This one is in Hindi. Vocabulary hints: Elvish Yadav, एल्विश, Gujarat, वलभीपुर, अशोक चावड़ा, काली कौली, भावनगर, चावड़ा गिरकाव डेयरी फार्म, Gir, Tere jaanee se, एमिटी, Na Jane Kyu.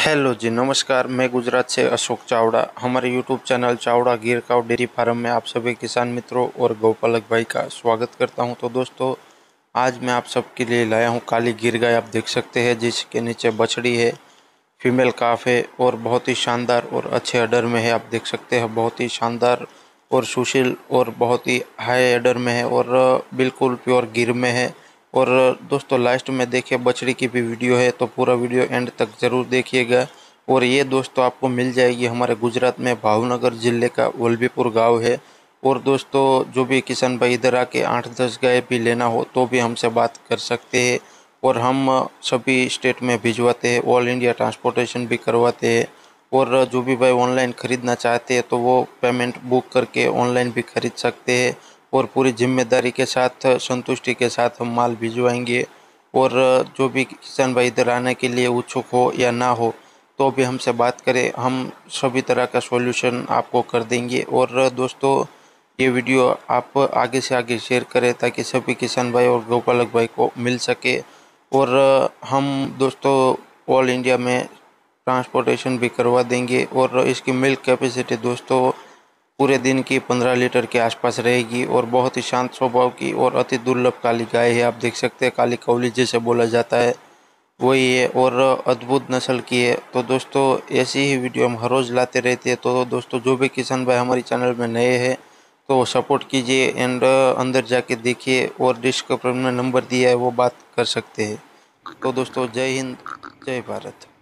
हेलो जी नमस्कार, मैं गुजरात से अशोक चावड़ा। हमारे YouTube channel चावड़ा गिरकाव डेयरी फार्म में आप सभी किसान मित्रों और गौपालक भाई का स्वागत करता हूं। तो दोस्तों, आज मैं आप सबके लिए लाया हूं काली गिर गाय। आप देख सकते हैं जिसके नीचे बछड़ी है, फीमेल काफ है और बहुत ही शानदार और अच्छे ऑर्डर में है। आप देख सकते हैं बहुत ही शानदार और सुशील और बहुत ही हाई ऑर्डर में है और बिल्कुल प्योर गिर में है। और दोस्तों लास्ट में देखिए बछड़ी की भी वीडियो है, तो पूरा वीडियो एंड तक ज़रूर देखिएगा। और ये दोस्तों आपको मिल जाएगी हमारे गुजरात में भावनगर ज़िले का वलभीपुर गांव है। और दोस्तों जो भी किसान भाई इधर आके 8-10 गाय भी लेना हो तो भी हमसे बात कर सकते हैं और हम सभी स्टेट में भिजवाते हैं, ऑल इंडिया ट्रांसपोर्टेशन भी करवाते हैं। और जो भी भाई ऑनलाइन ख़रीदना चाहते हैं तो वो पेमेंट बुक करके ऑनलाइन भी ख़रीद सकते हैं और पूरी जिम्मेदारी के साथ, संतुष्टि के साथ हम माल भिजवाएंगे। और जो भी किसान भाई इधर आने के लिए उत्सुक हो या ना हो तो भी हमसे बात करें, हम सभी तरह का सॉल्यूशन आपको कर देंगे। और दोस्तों ये वीडियो आप आगे से आगे शेयर करें ताकि सभी किसान भाई और गौपालक भाई को मिल सके। और हम दोस्तों ऑल इंडिया में ट्रांसपोर्टेशन भी करवा देंगे। और इसकी मिल्क कैपेसिटी दोस्तों पूरे दिन की 15 लीटर के आसपास रहेगी और बहुत ही शांत स्वभाव की और अति दुर्लभ काली गाय है। आप देख सकते हैं काली कौली जिसे बोला जाता है वही है और अद्भुत नस्ल की है। तो दोस्तों ऐसी ही वीडियो हम हर रोज़ लाते रहते हैं। तो दोस्तों जो भी किसान भाई हमारे चैनल में नए हैं तो सपोर्ट कीजिए एंड अंदर जाके देखिए और डिस्क्रिप्शन में नंबर दिया है वो बात कर सकते हैं। तो दोस्तों जय हिंद, जय भारत।